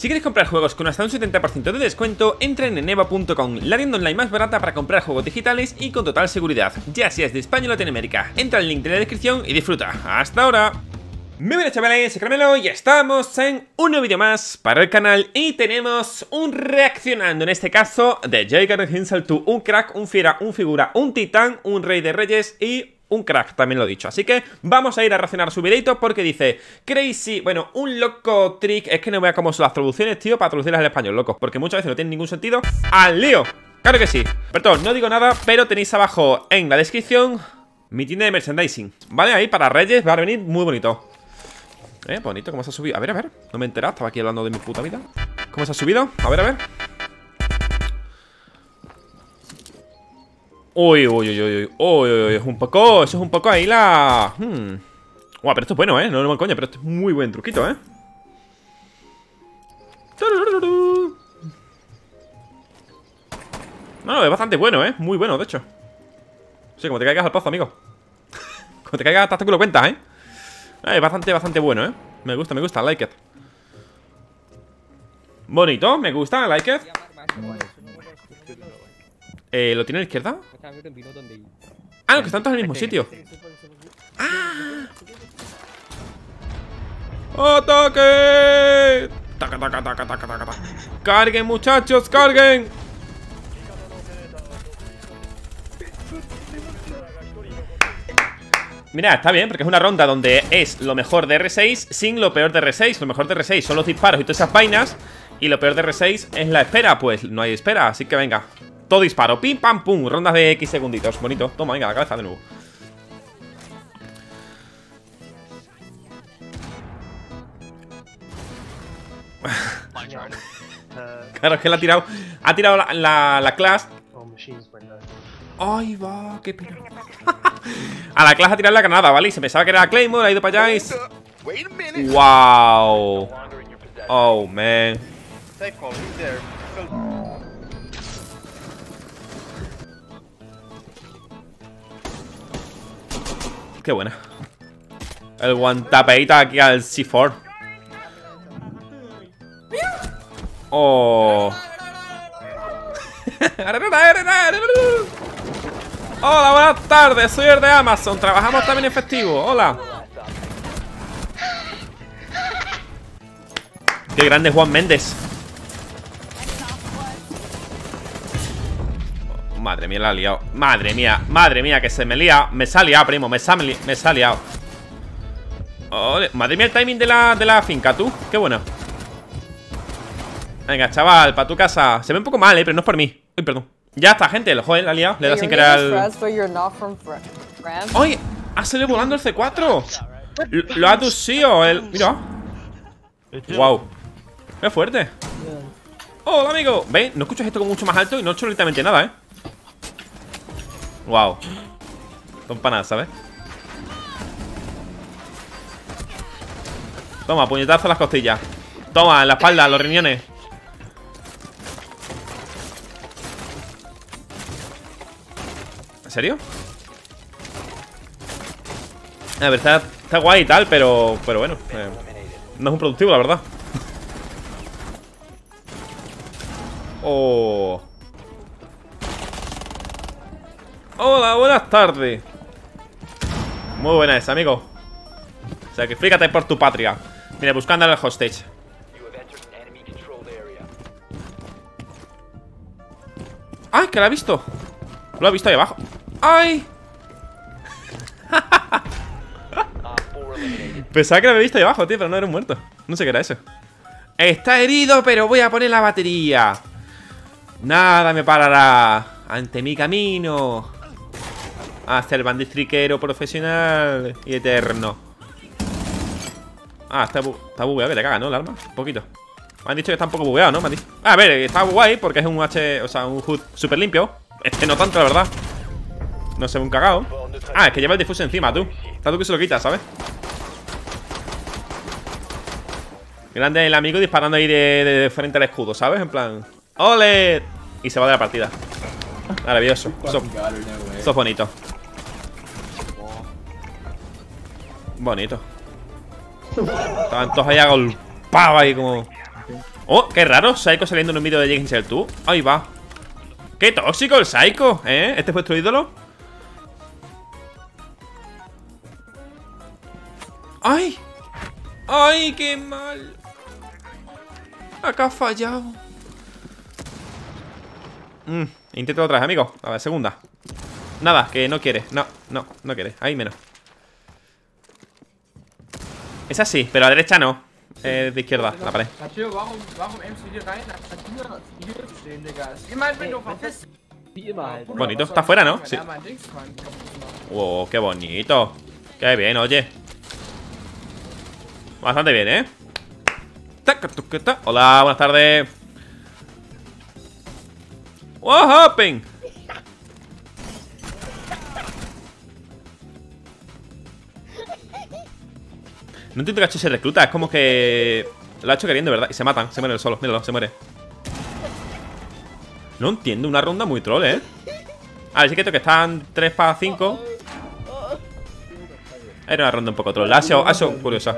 Si queréis comprar juegos con hasta un 70% de descuento, entra en eneba.com, la tienda online más barata para comprar juegos digitales y con total seguridad, ya seas de España o Latinoamérica. Entra al link de la descripción y disfruta. ¡Hasta ahora! Muy buenas chavales, soy Caramelo y estamos en un nuevo vídeo más para el canal y tenemos un reaccionando, en este caso de Jäger Hinsaltu, un crack, un fiera, un figura, un titán, un rey de reyes y un crack, también lo he dicho. Así que vamos a ir a reaccionar su videito porque dice Crazy, bueno, un loco trick, es que no vea cómo son las traducciones, tío, para traducirlas al español, locos, porque muchas veces no tienen ningún sentido. ¡Al lío! Claro que sí. Perdón, no digo nada, pero tenéis abajo en la descripción mi tienda de merchandising, ¿vale? Ahí para Reyes va a venir muy bonito. Bonito, ¿cómo se ha subido? A ver, no me he enterado, estaba aquí hablando de mi puta vida. ¿Cómo se ha subido? A ver. Uy, es un poco, eso es un poco ahí la... Guau, pero esto es bueno, no es mal coña, pero esto es muy buen truquito, No, es bastante bueno, muy bueno, de hecho. Sí, como te caigas al pozo, amigo. Como te caigas hasta que lo cuentas, es bastante bueno, Me gusta, like it. Bonito, me gusta, like it. ¿Lo tiene a la izquierda? Ah, no, que están todos en el mismo sitio. ¡Ah! ¡Ataque! ¡Taca! ¡Carguen, muchachos, carguen! Mira, está bien, porque es una ronda donde es lo mejor de R6 sin lo peor de R6. Lo mejor de R6 son los disparos y todas esas vainas. Y lo peor de R6 es la espera. Pues no hay espera, así que venga. Todo disparo, pim, pam, pum, rondas de X segunditos. Bonito, toma, venga, la cabeza de nuevo. Claro, es que la ha tirado. Ha tirado la clase. Ay, va, qué pena. A la clase ha tirado la granada, ¿vale? Y se pensaba que era Claymore, ha ido para allá y... Wow. Oh, man. Qué buena. El guantapeita aquí al C4. Oh. Hola, buenas tardes, soy el de Amazon. Trabajamos también en festivo, hola. Qué grande Juan Méndez. Madre mía, la ha liado. Madre mía, que se me lía. Me se ha liado, primo. Ole, madre mía, el timing de la finca, tú. Qué bueno. Venga, chaval, para tu casa. Se ve un poco mal, pero no es por mí. Uy, perdón. Ya está, gente. El joder, la ha liado. Le da sin querer al... ¡Ay! Ha salido volando el C4. Lo ha aducido el... Mira. Wow. Qué fuerte. Hola, amigo. ¿Veis? No escuchas esto como mucho más alto y no he hecho literalmente nada, Wow. Toma nada, ¿sabes? Toma, puñetazo a las costillas. Toma, en la espalda, los riñones. ¿En serio? A ver, está guay y tal, pero bueno, no es un productivo, la verdad. Oh. Hola, buenas tardes. Muy buena esa, amigo. O sea, que fíjate por tu patria. Mira, buscando al hostage. ¡Ay, que la ha visto! Lo ha visto ahí abajo. ¡Ay! Pensaba que lo había visto ahí abajo, tío, pero no era un muerto. No sé qué era eso. Está herido, pero voy a poner la batería. Nada me parará ante mi camino. Hasta el bandistriquero profesional y eterno. Ah, está bugueado, que te caga, ¿no? El arma, un poquito. Me han dicho que está un poco bugueado, ¿no? A ver, está guay porque es un H, o sea, un HUD súper limpio. Este no tanto, la verdad. No se ve un cagao. Ah, es que lleva el difuso encima, tú. Está tú que se lo quitas, ¿sabes? Grande el amigo disparando ahí de frente al escudo, ¿sabes? En plan... ¡Ole! Y se va de la partida. Maravilloso. Eso es bonito. Bonito. Estaban todos ahí agolpados ahí como... Oh, qué raro, Psycho saliendo en un vídeo de Jäger Hinsaltu. Ahí va. Qué tóxico el Psycho, ¿eh? ¿Este es vuestro ídolo? ¡Ay! ¡Ay, qué mal! Acá ha fallado. Intento otra vez, amigo. A ver, segunda. Nada, que no quiere. No quiere. Ahí menos. Esa sí, pero a derecha no. De izquierda, la pared. Bonito, está fuera, ¿no? Sí. Wow, qué bonito. Qué bien, oye. Bastante bien, ¿eh? Hola, buenas tardes. What happened? No entiendo que ha hecho ese recluta. Es como que lo ha hecho queriendo, ¿verdad? Y se matan, se muere el solo. Míralo, se muere. No entiendo, una ronda muy troll, ¿eh? A ver, sí que creo que están 3 para 5. Era una ronda un poco troll. Ha sido curiosa.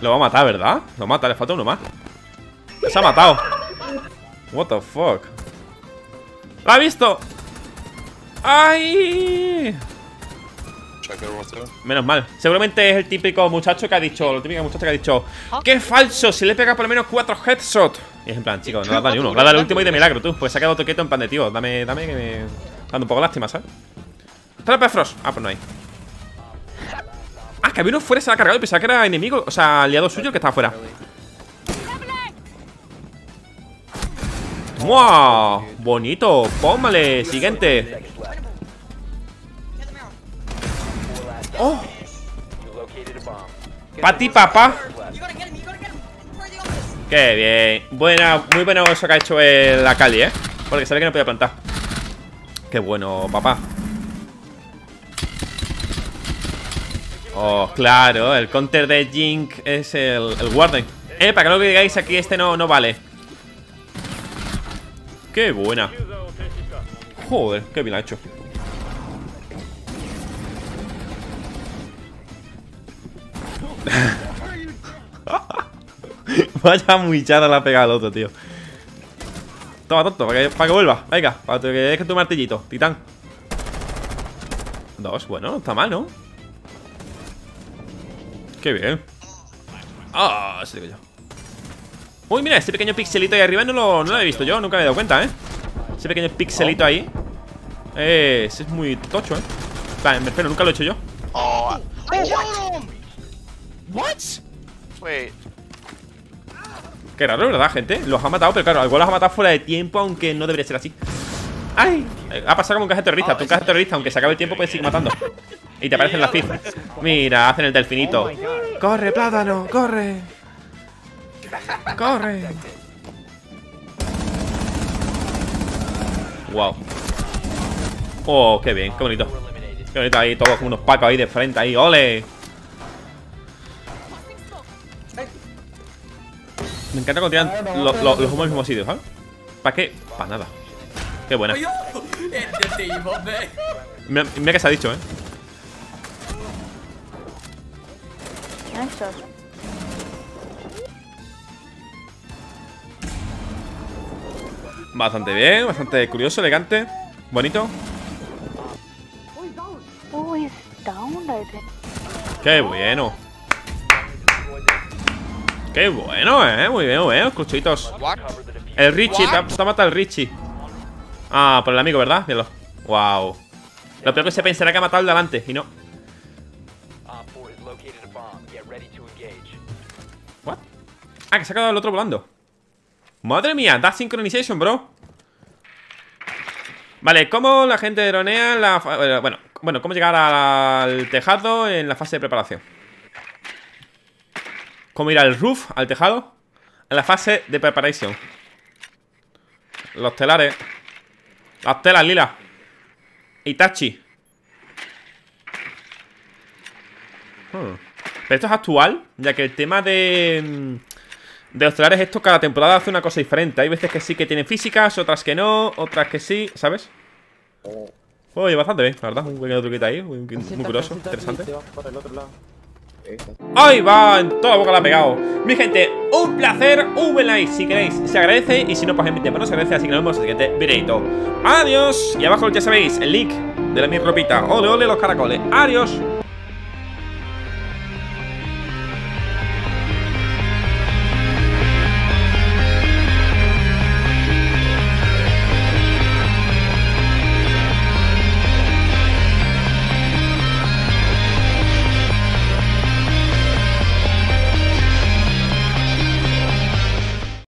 Lo va a matar, ¿verdad? Lo mata, le falta uno más. Se ha matado. What the fuck. ¡La ha visto! ¡Ay! Menos mal. Seguramente es el típico muchacho que ha dicho, la típica muchacha que ha dicho: ¡qué falso! Si le he pegado por lo menos 4 headshots. Y es en plan, chicos, no le has dado ni uno. Le has dado el último y de milagro, tú. Pues se ha quedado toqueto en plan de tío. Dame que me... dando un poco lástima, ¿sabes? Trapa Frost. Ah, pues no hay. Ah, que había uno fuera, se la ha cargado y pensaba que era enemigo. O sea, aliado suyo que estaba fuera. ¡Wow! Bonito. Póngale. Siguiente. Oh. Pati papá. Qué bien. Buena, muy bueno eso que ha hecho el Akali, ¿eh? Porque sabe que no podía plantar. Qué bueno, papá. Oh, claro, el counter de Jink es el Warden. Para que no lo digáis aquí, este no vale. Qué buena. Joder, qué bien ha hecho. Vaya muchada la ha pegado al otro, tío. Toma, tonto, para que vuelva. Venga, para que dejes tu martillito, titán. Dos, bueno, está mal, ¿no? Qué bien. Ah, sí digo yo. Uy, mira, ese pequeño pixelito ahí arriba no lo he visto yo, nunca me he dado cuenta, ¿eh? Ese pequeño pixelito ahí. Ese es muy tocho, ¿eh? Vale, me espero, nunca lo he hecho yo. Wait. Qué raro, ¿verdad, gente? Los ha matado, pero claro, algo los ha matado fuera de tiempo, aunque no debería ser así. ¡Ay! Ha pasado como un caja terrorista. Tú un caja terrorista, aunque se acabe el tiempo, puedes seguir matando. Y te aparecen las pizzas. Mira, hacen el delfinito. ¡Corre, plátano! ¡Corre! ¡Corre! ¡Wow! ¡Oh, qué bien! ¡Qué bonito! ¡Qué bonito ahí! Todos como unos pacos ahí de frente, ahí. ¡Ole! Me encanta cuando tiran los humos en los mismos sitios, ¿sabes? ¿Para qué? Para nada. Qué buena. Mira que se ha dicho, ¿eh? Bastante bien, bastante curioso, elegante, bonito. Qué bueno. Qué bueno, muy bien, los cuchitos. El Richie, te ha matado el Richie. Ah, por el amigo, ¿verdad? Míralo. Wow. Lo peor que se pensará que ha matado el de delante, y no. What? Ah, que se ha quedado el otro volando. Madre mía, that synchronization, bro. Vale, ¿cómo la gente dronea la... Bueno, ¿cómo llegar al tejado en la fase de preparación? ¿Cómo ir al roof, al tejado? En la fase de preparación. Los telares. Las telas lilas. Itachi. Pero esto es actual, ya que el tema de de los telares esto cada temporada hace una cosa diferente. Hay veces que sí que tienen físicas, otras que no, otras que sí, ¿sabes? Oye, bastante bien, la verdad. Un pequeño truquito ahí, muy curioso, interesante. Ahí va, en toda la boca la ha pegado. Mi gente, un placer, un buen like si queréis, se agradece. Y si no, pues en mi tiempo no se agradece, así que nos vemos en el siguiente videito. Adiós, y abajo ya sabéis el link de mi ropita, ole ole los caracoles, adiós.